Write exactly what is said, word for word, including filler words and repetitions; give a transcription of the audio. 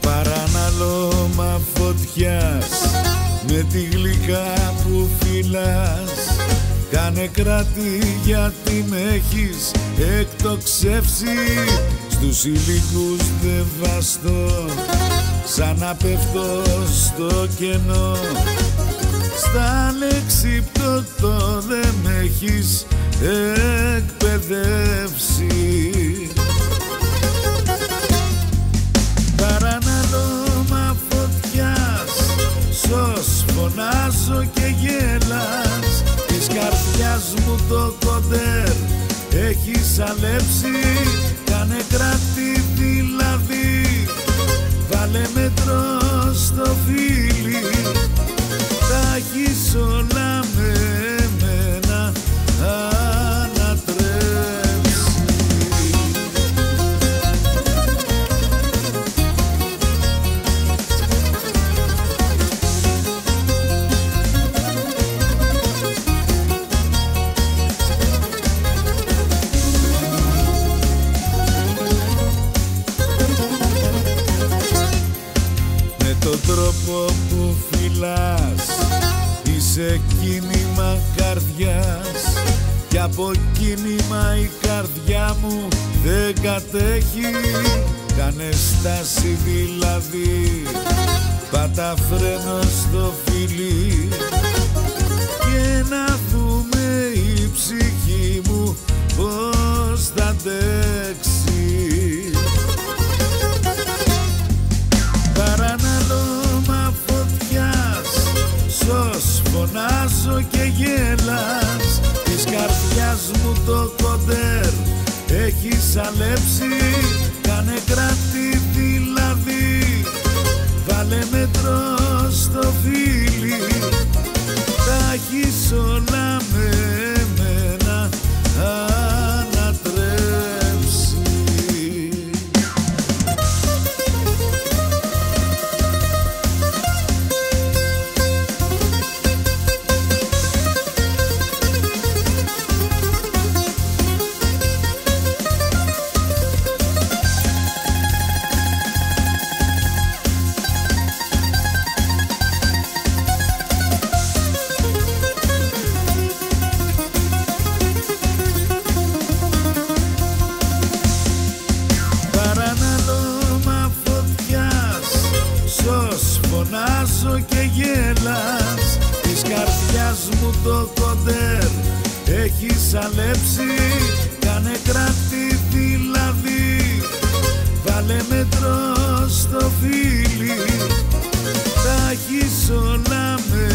Παρανάλωμα φωτιάς, με τη γλυκά που φυλάς, κάνε κράτη γιατί με έχεις εκτοξεύσει. Στους υλικούς δε βαστώ, σαν να πέφτω στο κενό. Στα ανεξύπτωτο δε με έχεις εκπαιδεύσει. Φωνάζω και γέλας, της καρδιάς μου το κοντέρ έχεις αλέψει. Κάνε κράτη δηλαδή, βάλε μέτρο στο φίλι. Τα έχεις όλα με εμένα ανατρέψει. Τον τρόπο που φυλάς, είσαι κίνημα καρδιάς, κι από κίνημα η καρδιά μου δεν κατέχει. Κάνε στάση δηλαδή, πάτα φρένο στο φιλί, και να δούμε η ψυχή μου πώς θα αντέξει. Παρανάλωμα φωτιάς, σως φωνάζω και γέλας, της καρδιάς μου το κοντέρ έχεις αλέψει. Κάνε κράτη δηλαδή, βάλε μέτρο στο φίλι. Τα έχεις όλα με εμένα ανατρέψει. Φωνάζω και γέλας, της καρδιάς μου το κοντέρ έχεις αλέψει. Κάνε κράτη δηλαδή, βάλε μέτρο στο φίλι. Τα έχεις όλα με